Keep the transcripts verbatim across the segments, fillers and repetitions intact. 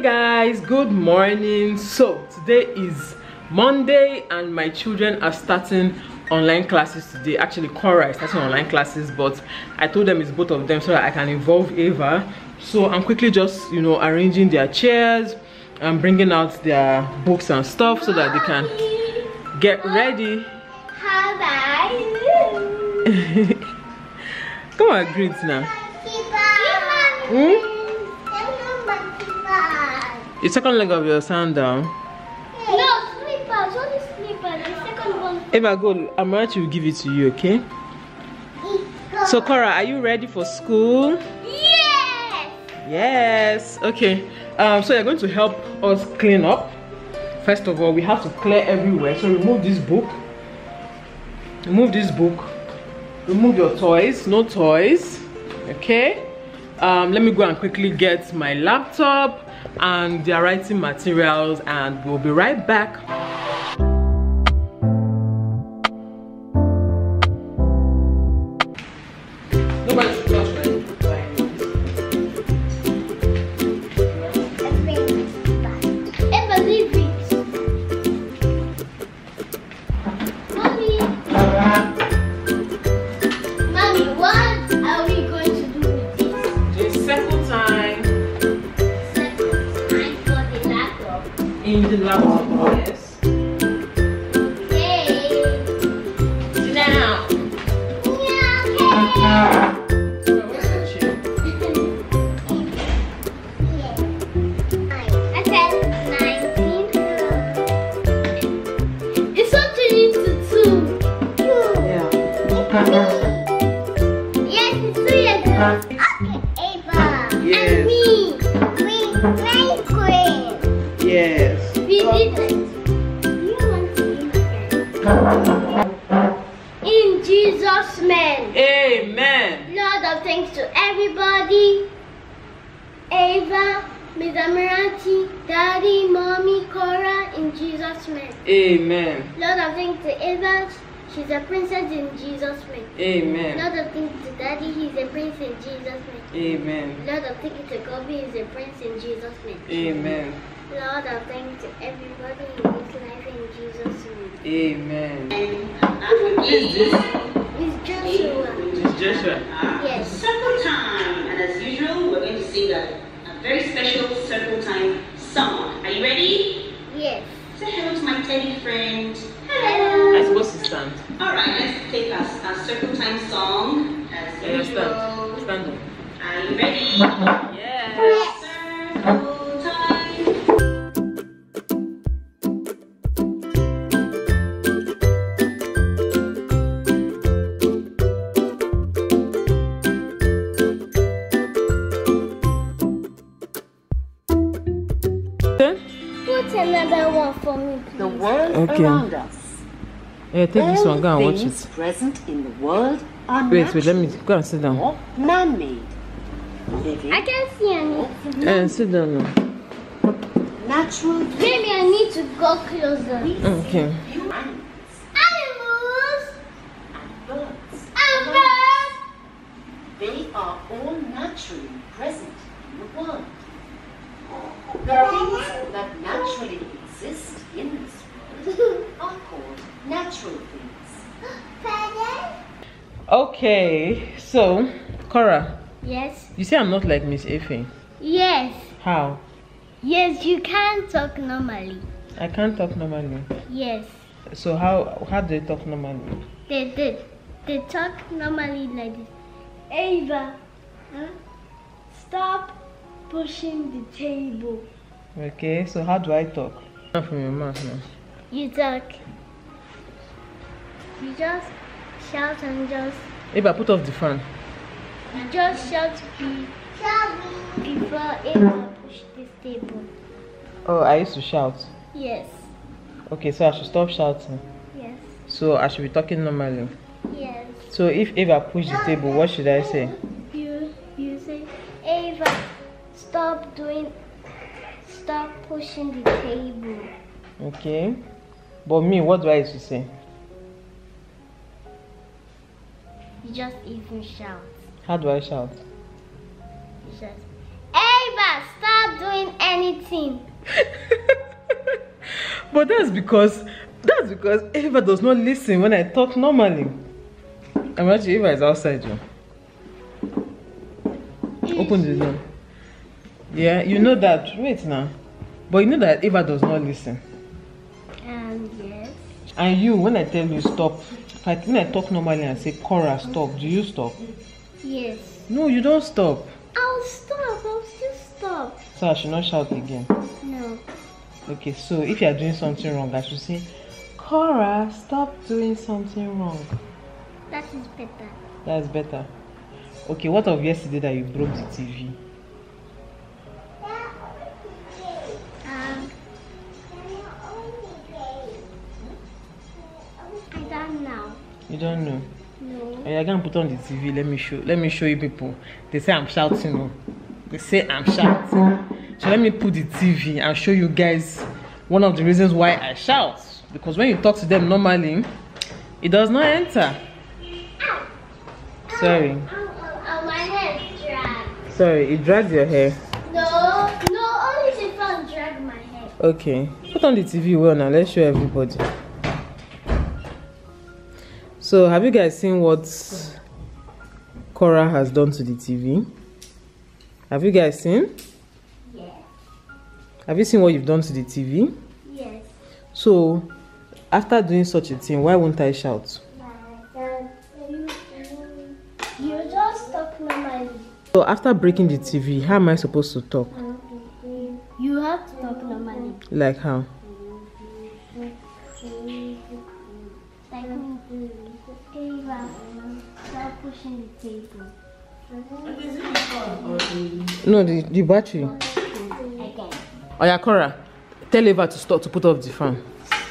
Hey guys, good morning. So today is Monday and my children are starting online classes today. Actually, Cora is starting online classes, but I told them it's both of them so that I can involve Ava. So I'm quickly just, you know, arranging their chairs and bringing out their books and stuff so that they can get ready. How about you? Come on, greet now. Hmm? The second leg of your sandal. No, slippers, only slippers. The second one. Eva, go. Amarachi will give it to you, okay? So, Cora, are you ready for school? Yes! Yes, okay. Um, so, you're going to help us clean up. First of all, we have to clear everywhere. So, remove this book. Remove this book. Remove your toys. No toys. Okay? Um, let me go and quickly get my laptop and their writing materials, and we'll be right back. In the laptop, yes. Hey. Sit down. Yeah, okay. So where's the chair? I said nineteen. It's up to leave to two. Two. Yeah. Yes, it's two years ago. Okay, Ava. Yes. And me. We play green. Yes. In Jesus' name. Amen. Lord of thanks to everybody. Ava, Miz Amarachi, Daddy, Mommy, Cora, in Jesus' name. Amen. Lord of thanks to Ava, she's a princess in Jesus' name. Amen. Lord of thanks to Daddy, he's a prince in Jesus' name. Amen. Lord of thanks to Gobi, he's a prince in Jesus' name. Amen. Lord, I thank to everybody in this life in Jesus' name. Amen. Who is this? It's Joshua. It's Joshua. Yes. Circle time. And as usual, we're going to sing a, a very special circle time song. Are you ready? Yes. Say hello to my teddy friend. Hello. I'm supposed to stand. Alright, let's take our, our circle time song. As yeah, usual. Stand. Stand up. Are you ready? Yes. Circle. The world okay. around us. Yeah, take all this one, go and watch it. Present in the world are wait, wait, let me go and sit down. Man-made. I can't see anything. Yeah, sit down now. Natural. Maybe I need to go closer. Okay. Animals and birds. And birds. They are all naturally present in the world. The things that naturally exist in this world are called natural things. Okay, so Cora. Yes. You say I'm not like Miss Efe. Yes. How? Yes, you can talk normally. I can't talk normally. Yes. So how how do they talk normally? They they they talk normally like this. Ava, huh? Stop pushing the table. Okay, so how do I talk? From your mouth now. You talk. You just shout and just. Eva, put off the fan. You just shout be, before Eva push this table. Oh, I used to shout. Yes. Okay, so I should stop shouting. Yes. So I should be talking normally. Yes. So if Eva push the table, what should I say? You you say Eva, stop doing. Stop pushing the table. Okay. But me, what do I used to say? You just even shout. How do I shout? You just, Ava, stop not doing anything. But that's because that's because Ava does not listen when I talk normally. Amarachi, Ava is outside you. Open the door. Yeah, you know that. Wait now. But you know that Ava does not listen. Um, yes. And you, when I tell you stop, when I talk normally and say, Cora, stop, do you stop? Yes. No, you don't stop. I'll stop. I'll still stop. So I should not shout again? No. Okay, so if you are doing something wrong, I should say, Cora, stop doing something wrong. That is better. That is better. Okay, what of yesterday that you broke the T V? You don't know? No. I can put on the T V. Let me show. Let me show you people. They say I'm shouting. They say I'm shouting. So let me put the T V and show you guys one of the reasons why I shout. Because when you talk to them normally, it does not enter. Ow. Sorry. Ow. Ow. Ow. My hair dragged. Sorry, it dragged your hair. No, no, only the fan dragged my hair. Okay. Put on the T V well now. Let's show everybody. So, have you guys seen what Cora has done to the T V? Have you guys seen? Yes. Have you seen what you've done to the T V? Yes. So, after doing such a thing, why won't I shout? You just talk normally. So, after breaking the T V, how am I supposed to talk? You have to talk normally. Like how? Pushing the table. No, the, the battery. Again. Oya, Cora, tell Ava to stop, to put off the fan.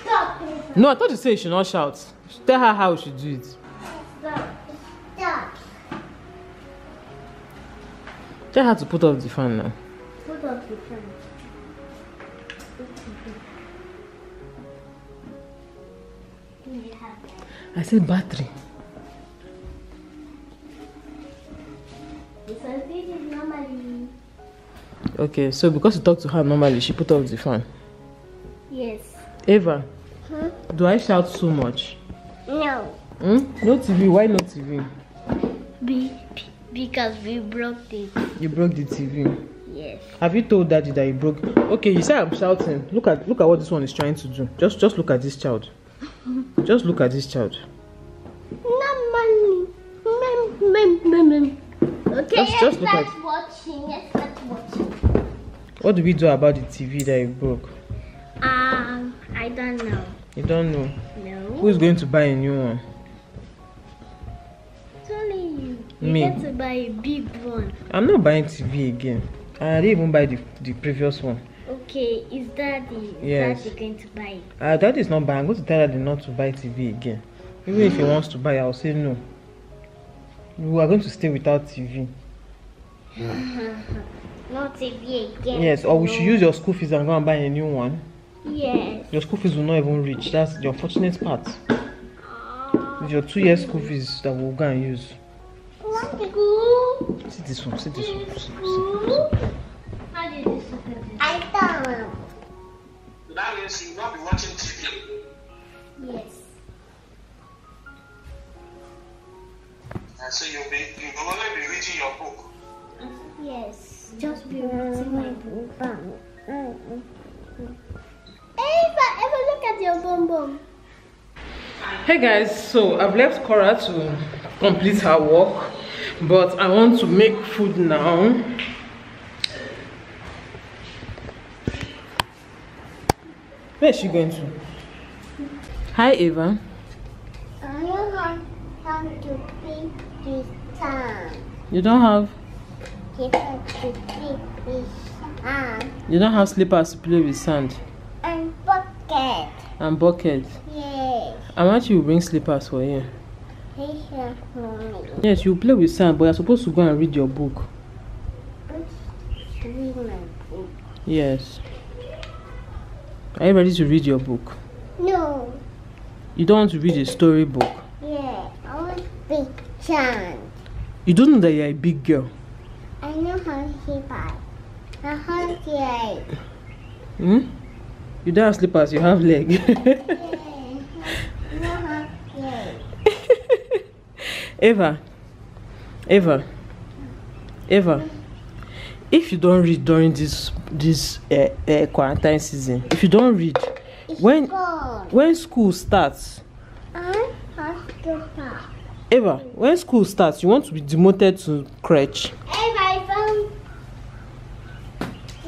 Stop. Ava. No, I thought you said you should not shout. Tell her how she do it. Stop. Stop. Tell her to put off the fan now. Put off the fan. I said battery. Okay, so because you talk to her normally, she put off the fan. Yes. Ava, huh? Do I shout so much? No. Hmm? No T V. Why no T V? Be because we broke the. You broke the T V. Yes. Have you told Daddy that you broke? Okay, you said I'm shouting. Look at look at what this one is trying to do. Just just look at this child. Just look at this child. No money. Okay, just, yes, just look at it. Watching. Yes, that's watching. What do we do about the T V that you broke? Um, I don't know. You don't know? No. Who's going to buy a new one? It's only you. You Me. Get to buy a big one. I'm not buying T V again. I didn't even buy the, the previous one. Okay, is Daddy, yes. Daddy going to buy it? Uh, Daddy is not buying. I'm going to tell Daddy not to buy T V again. Even if he wants to buy, I'll say no. We are going to stay without T V. Not T V again. Yes, or we no. should use your school fees and go and buy a new one. Yes. Your school fees will not even reach. That's the unfortunate part. Oh. It's your two year school fees that we'll go and use. School. See this one. See this one. See, see. How did you see this? I don't. Now you see, you won't be watching T V. Yes. And so you'll be, you'll only be reading your book. Yes, just be reading my book. Ava, Ava, look at your bum bum. Hey guys, so I've left Cora to complete her work, but I want to make food now. Where is she going to? Hi, Ava. I don't have time to paint. You don't have slippers to play with sand. You don't have slippers to play with sand. And bucket. And bucket. Yes. And what you bring slippers for here? Yes, you play with sand, but you're supposed to go and read your book. Read my book. Yes. Are you ready to read your book? No. You don't want to read a storybook? Yeah, I want to read. You don't know that you're a big girl. I know how to buy. I have leg. Hmm? You don't have slippers, you have leg. I have leg. Ava, Ava, Ava, if you don't read during this this uh, uh, quarantine season, if you don't read, it's when gone. when school starts, I have to start. Ava, when school starts, you want to be demoted to crèche. Ava, I found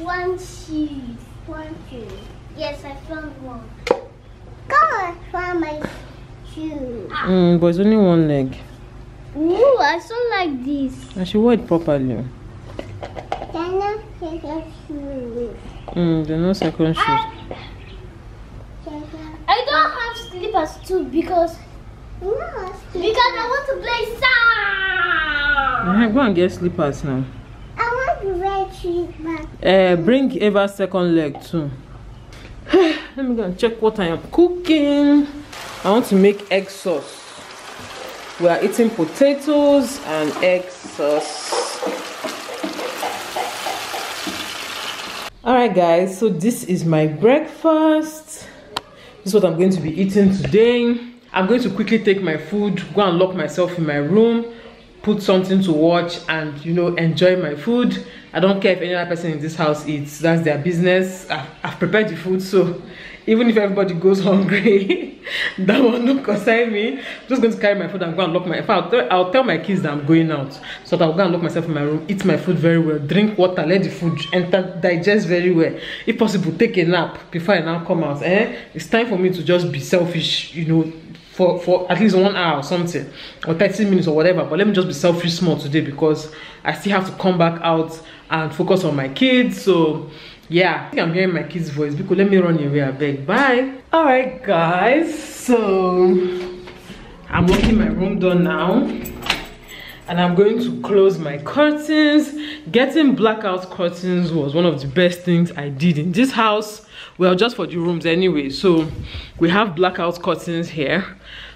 one shoe. One shoe. Yes, I found one. God, I found my shoe. Mm, but it's only one leg. Ooh, I sound like this. I should wear it properly. They're not second shoes. Mm, they're not second shoes. I don't have slippers too because... No, because I want to play soccer. Yeah, go and get slippers now. I want to wear slippers. Uh, bring Eva's second leg too. Let me go and check what I am cooking. I want to make egg sauce. We are eating potatoes and egg sauce. Alright guys, so this is my breakfast. This is what I'm going to be eating today. I'm going to quickly take my food, go and lock myself in my room, put something to watch and, you know, enjoy my food. I don't care if any other person in this house eats, that's their business. I've, I've prepared the food, so even if everybody goes hungry, that one won't concern me. I'm just going to carry my food and go and lock my... In fact, I'll, I'll tell my kids that I'm going out, so that I'll go and lock myself in my room, eat my food very well, drink water, let the food enter, digest very well. If possible, take a nap before I now come out. Eh? It's time for me to just be selfish, you know, For, for at least one hour or something, or thirty minutes or whatever. But let me just be selfish small today because I still have to come back out and focus on my kids. So yeah, I think I'm hearing my kids' voice because let me run away. I beg. Bye. All right guys, so I'm locking my room door now and I'm going to close my curtains. Getting blackout curtains was one of the best things I did in this house. Well, just for the rooms anyway. So we have blackout curtains here,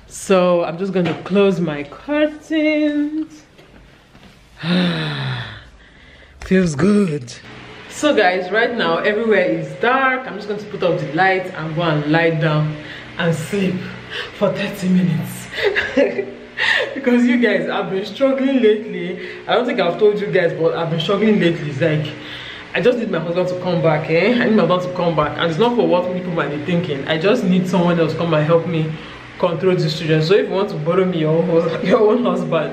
so I'm just going to close my curtains. Feels good. So guys, right now everywhere is dark. I'm just going to put out the light and go and lie down and sleep for thirty minutes. Because you guys, I've been struggling lately. I don't think I've told you guys, but I've been struggling lately. It's like I just need my husband to come back, eh? I need my husband to come back. And it's not for what people might be thinking. I just need someone else to come and help me control these children. So if you want to borrow me your own, your own husband,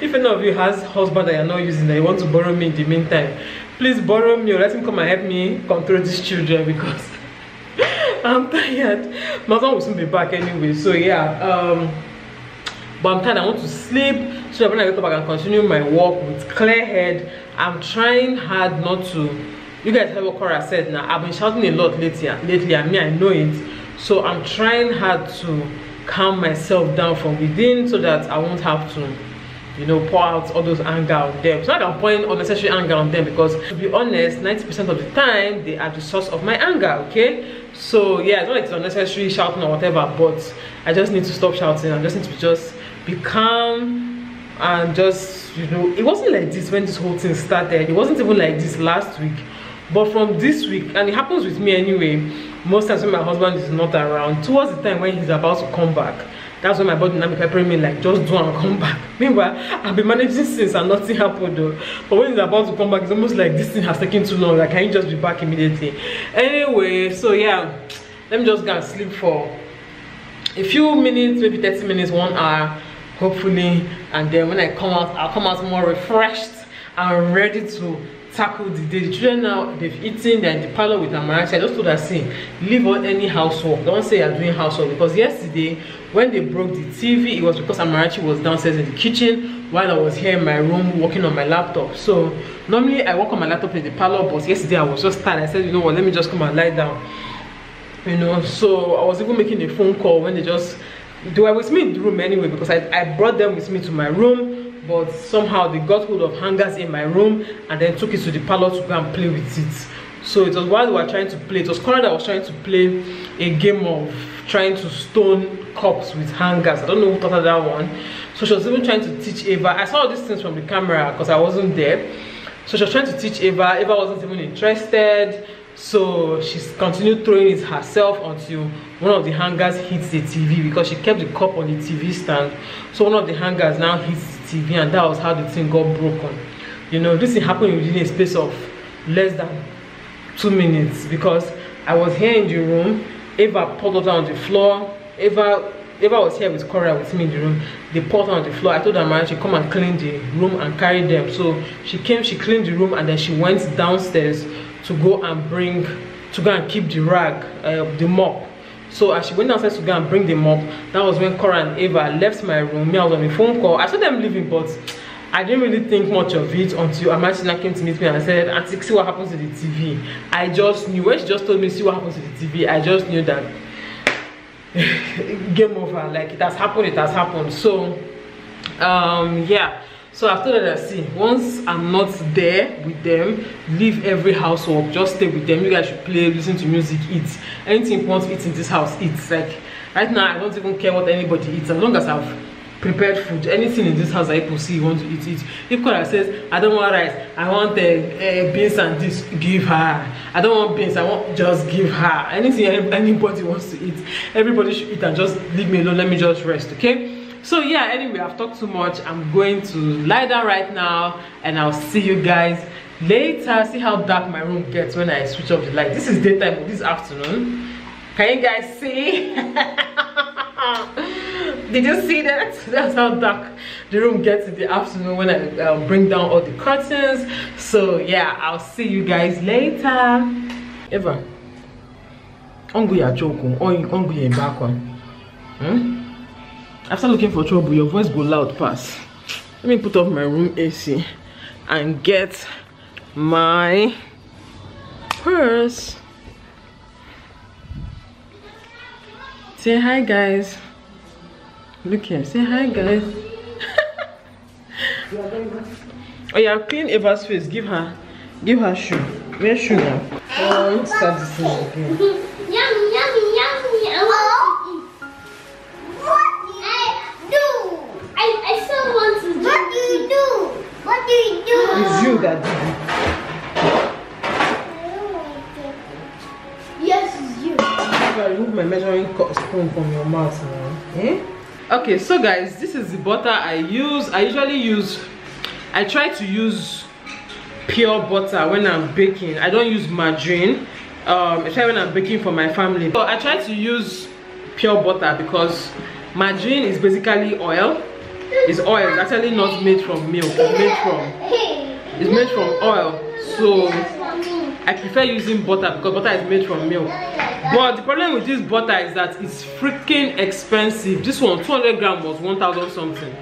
if any of you has husband that you're not using that you want to borrow me in the meantime, please borrow me or let him come and help me control these children because I'm tired. My husband will soon be back anyway. So yeah, um, but I'm tired. I want to sleep so that when I wake up I can continue my work with clear head. I'm trying hard not to. You guys heard what Cora said now. I've been shouting a lot lately, lately, and me, I know it. So I'm trying hard to calm myself down from within so that I won't have to, you know, pour out all those anger on them. So I can pour in unnecessary anger on them because, to be honest, ninety percent of the time they are the source of my anger, okay? So yeah, it's not like it's unnecessary shouting or whatever, but I just need to stop shouting. I just need to just be calm. And just, you know, it wasn't like this when this whole thing started. It wasn't even like this last week, but from this week, and it happens with me anyway, most times when my husband is not around, towards the time when he's about to come back, that's when my body now be preparing me like, just do and come back. Meanwhile, I've been managing since and nothing happened though. But when he's about to come back, it's almost like this thing has taken too long, like can you just be back immediately? Anyway, so yeah, let me just go and sleep for a few minutes, maybe thirty minutes, one hour, hopefully, and then when I come out, I'll come out more refreshed and ready to tackle the day. The children now, they've eaten, they're in the parlor with Amarachi. I just told her, see, leave on any housework. Don't say you're doing housework, because yesterday when they broke the T V, it was because Amarachi was downstairs in the kitchen while I was here in my room working on my laptop. So normally I work on my laptop in the parlor, but yesterday I was just tired. I said, you know what, let me just come and lie down, you know. So I was even making a phone call when they just... They were with me in the room anyway because I, I brought them with me to my room, but somehow they got hold of hangers in my room and then took it to the parlor to go and play with it. So it was while they were trying to play, it was Cora that was trying to play a game of trying to stone cups with hangers. I don't know who thought of that one. So she was even trying to teach Ava. I saw all these things from the camera because I wasn't there. So she was trying to teach Ava. Ava wasn't even interested, so she continued throwing it herself until one of the hangers hits the T V, because she kept the cup on the T V stand. So one of the hangers now hits the T V, and that was how the thing got broken. You know, this thing happened within a space of less than two minutes, because I was here in the room, Ava poured water on the floor. Ava Ava was here with Cora, with me in the room. They poured on the floor. I told Amarachi, come and clean the room and carry them. So she came, she cleaned the room, and then she went downstairs to go and bring, to go and keep the rag, uh, the mop. So as she went downstairs to go and bring the mop, that was when Cora and Ava left my room. Me, I was on a phone call. I saw them leaving, but I didn't really think much of it until Amarachi came to meet me and I said, Auntie, see what happens to the T V. I just knew. When she just told me, see what happens to the T V, I just knew that game over. Like, it has happened, it has happened. So um yeah, so after that, I see, once I'm not there with them, leave every housework, just stay with them. You guys should play, listen to music, eat anything you want to eat in this house. It's like right now I don't even care what anybody eats, as long as I've prepared food. Anything in this house I people see you want to eat it. If Cora says, I don't want rice, I want uh, uh, beans and this, give her. I don't want beans, I want, just give her. Anything anybody wants to eat, everybody should eat, and just leave me alone. Let me just rest, okay? So yeah, anyway, I've talked too much. I'm going to lie down right now, and I'll see you guys later. See how dark my room gets when I switch off the light. This is daytime, but this afternoon. Can you guys see? Did you see that? That's how dark the room gets in the afternoon when I uh, bring down all the curtains. So yeah, I'll see you guys later. Eva, ongo ya choko, ongo ya mbakwa. After looking for trouble, your voice go loud pass. Let me put off my room A C and get my purse. Say hi, guys. Look here, say hi, guys. Oh yeah, clean Eva's face. Give her, give her shoe. Where's shoe now? Oh, let's start this thing again. Yummy, yummy, yummy. I want to eat. What do you do? I, I still want to do. What do you do? What do you do? It's you that did it. I don't want to do. Yes, it's you. I remove my measuring spoon from your mouth now. Eh? Okay, so guys, this is the butter I use. I usually use, I try to use pure butter when I'm baking. I don't use margarine, um, especially when I'm baking for my family. So I try to use pure butter because margarine is basically oil. It's oil, it's actually not made from milk, it's made from, it's made from oil. So I prefer using butter because butter is made from milk. But the problem with this butter is that it's freaking expensive. This one, two hundred grams, was one thousand something,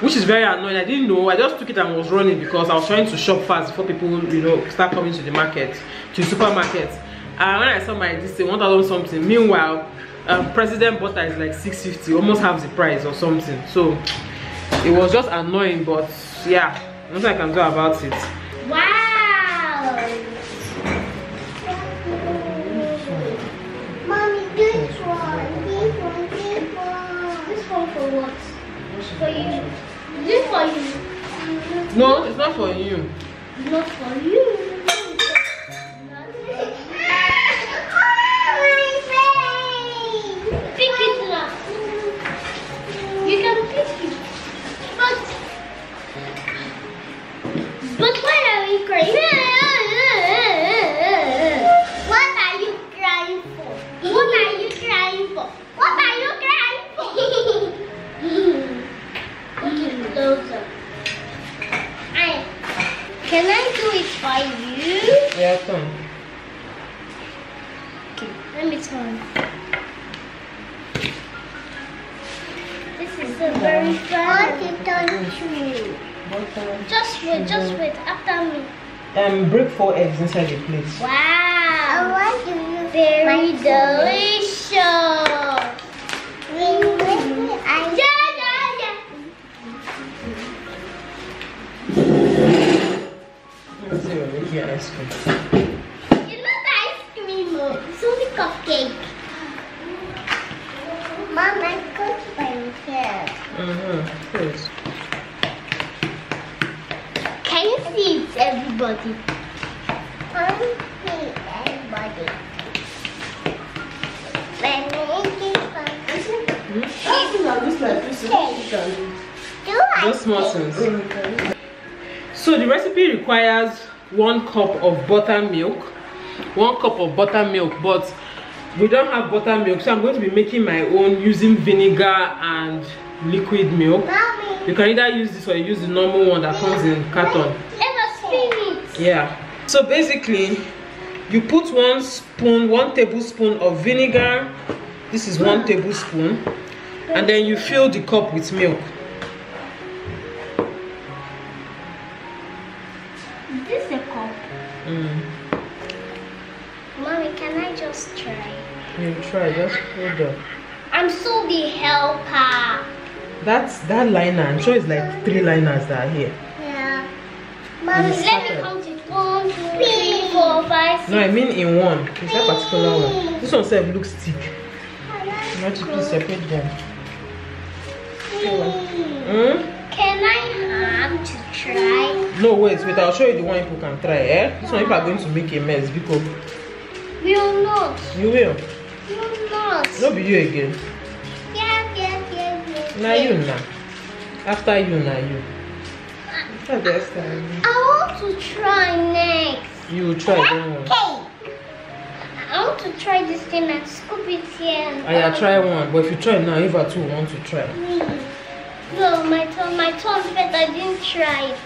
which is very annoying. I didn't know. I just took it and was running because I was trying to shop fast before people, you know, start coming to the market, to the supermarket. And when I saw my this thing, one thousand something. Meanwhile, um, President butter is like six fifty, almost half the price or something. So it was just annoying, but yeah, nothing I can do about it. Wow. For you. Is it for you? No, it's not for you. It's not for you. Ah, my face! Pick it up. You can pick it. But, but why are you crying? What are you crying for? What are you crying for? What are you crying for? Closer. I, can I do it for you? Yeah, turn. Okay, let me turn. This is the very fun. It turn. Just wait, just wait. After me. Um, break four eggs inside the place. Wow! I want to use very delicious. Yeah, ice cream. It's not ice cream, it's only cupcake. Mom, I cooked by myself. Uh-huh, of course. Can you hates everybody. I hate everybody. Just more sense. So the recipe requires one cup of buttermilk, one cup of buttermilk, but we don't have buttermilk, so I'm going to be making my own using vinegar and liquid milk. Mommy. You can either use this or use the normal one that comes in carton. Yeah. So basically, you put one spoon, one tablespoon of vinegar. This is one tablespoon, and then you fill the cup with milk. Is this a cup? Mm. Mommy, can I just try? You try, just hold up. I'm so the helper. That's that liner. I'm sure it's like three liners that are here. Yeah. Mommy, let me count it. One, two, three, four, five, six. No, I mean in one. It's that particular one. This one says it looks thick. You want to separate them. Mm? Can I have to try? No, wait, wait. I'll show you the one people can try. Eh? This one people are going to make a mess because. We will not. You will. You will not. Not be you again. Yeah, yeah, yeah, yeah. Now you now. After you now you. I, I want to try next. You will try. Okay. Don't I want to try this thing and scoop it here. I yeah, try one, but if you try now, if I too want to try. Mm. No, my tongue, my tongue, but I didn't try it.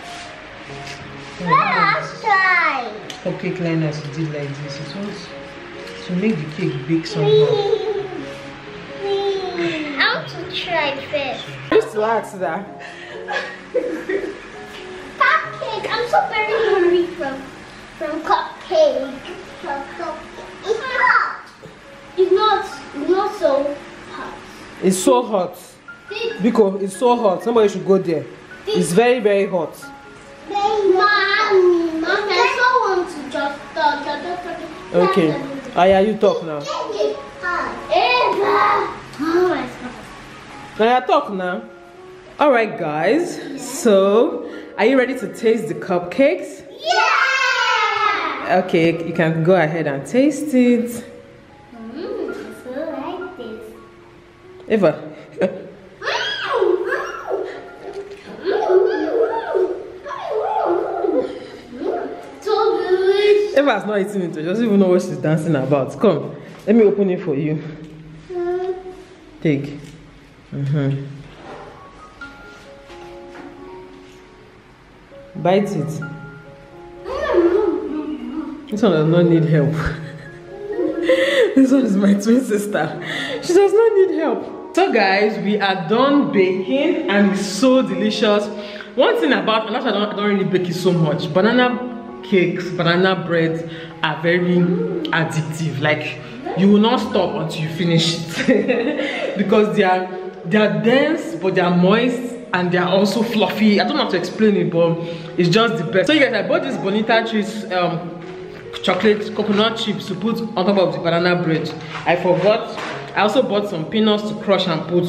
Mm. Let's try. Cupcake liners you did like this. It was to make the cake big somehow. Mm. Mm. I want to try first. Just relax that. Cupcake. I'm so very hungry from from cupcake. From cupcake. It's hot. It's not, it's not so hot. It's so hot. Because it's so hot. Somebody should go there. It's very, very hot. Mommy, Mommy, I want to just talk. Okay. Aya, you talk now. Aya, talk now. Alright, guys. Yeah. So, are you ready to taste the cupcakes? Yeah! Okay, you can go ahead and taste it. Mm, I still like this. Eva. So delicious. Eva's not eating it. She doesn't even know what she's dancing about. Come, let me open it for you. Mm. Take. Mm-hmm. Bite it. This one does not need help. This one is my twin sister. She does not need help. So guys, we are done baking and it's so delicious. One thing about, and I don't, I don't really bake it so much, banana cakes, banana breads are very addictive. Like, you will not stop until you finish it. Because they are, they are dense, but they are moist. And they are also fluffy. I don't know how to explain it, but it's just the best. So you guys, I bought this Bonita treats, um, chocolate coconut chips to put on top of the banana bread. I forgot. I also bought some peanuts to crush and put.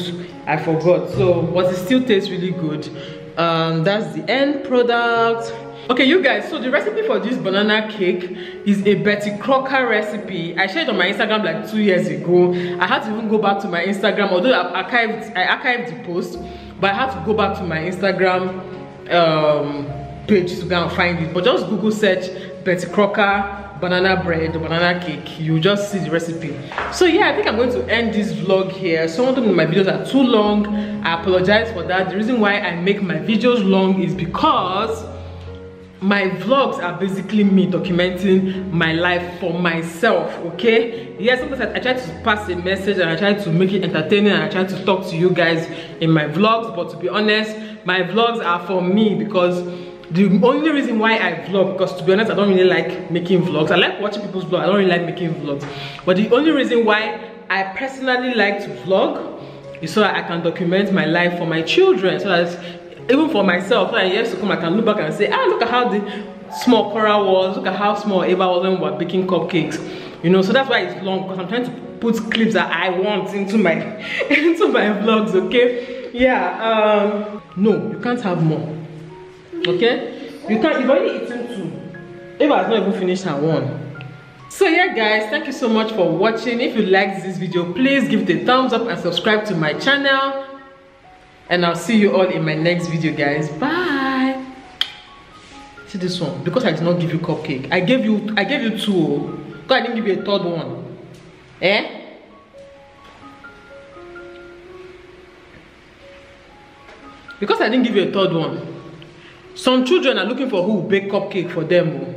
I forgot. So, but it still tastes really good. Um, that's the end product. Okay, you guys, so the recipe for this banana cake is a Betty Crocker recipe. I shared on my Instagram like two years ago. I had to even go back to my Instagram, although I archived, I archived the post. But I had to go back to my Instagram um, page to go and find it. But just Google search Betty Crocker banana bread or banana cake. You just see the recipe. So yeah, I think I'm going to end this vlog here. Some of them in my videos are too long. I apologize for that. The reason why I make my videos long is because my vlogs are basically me documenting my life for myself, okay? Yes, sometimes I, I try to pass a message and I try to make it entertaining and I try to talk to you guys in my vlogs, but to be honest, my vlogs are for me because the only reason why I vlog, because to be honest, I don't really like making vlogs. I like watching people's vlogs, I don't really like making vlogs. But the only reason why I personally like to vlog is so that I can document my life for my children, so that even for myself, like years to come, I can look back and say, ah, look at how the small Cora was, look at how small Eva was when we were baking cupcakes. You know, so that's why it's long, because I'm trying to put clips that I want into my into my vlogs, okay? Yeah, um, no, you can't have more. Okay? You can't, you've already eaten two. Ava has not even finished her one. So yeah guys, thank you so much for watching. If you liked this video, please give it a thumbs up and subscribe to my channel. And I'll see you all in my next video, guys. Bye. See this one, because I did not give you cupcake. I gave you I gave you two. God, I didn't give you a third one. Eh? Because I didn't give you a third one. Some children are looking for who will bake cupcake for them.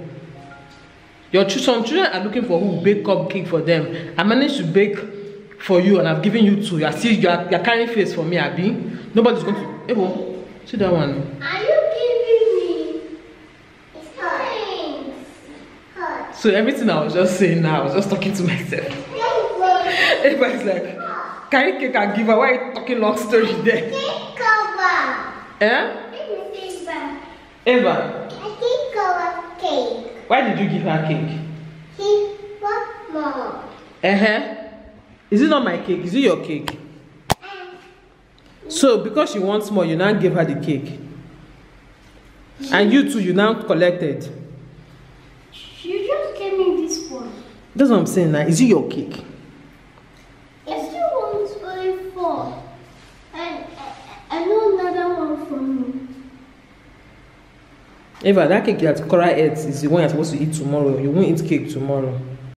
Your ch some children are looking for who will bake cupcake for them. I managed to bake for you, and I've given you two. You are see, you are, you are carrying face for me, Abi. Nobody's going to. Evo, see that one. Are you giving me? It's hot. So everything I was just saying now, I was just talking to myself. Everybody's like, carry cake and give her. Why are you talking long story there? Cake cover. Eh? Eva. I cake cover cake. Why did you give her cake? She wants more. Uh huh. Is it not my cake? Is it your cake? So because she wants more, you now give her the cake. And you too, you now collected. You just gave me this one. That's what I'm saying now. Is it your cake? It's the one's only four. And I, I know another one from you. Eva, that cake that Cora ate is the one you're supposed to eat tomorrow. You won't eat cake tomorrow.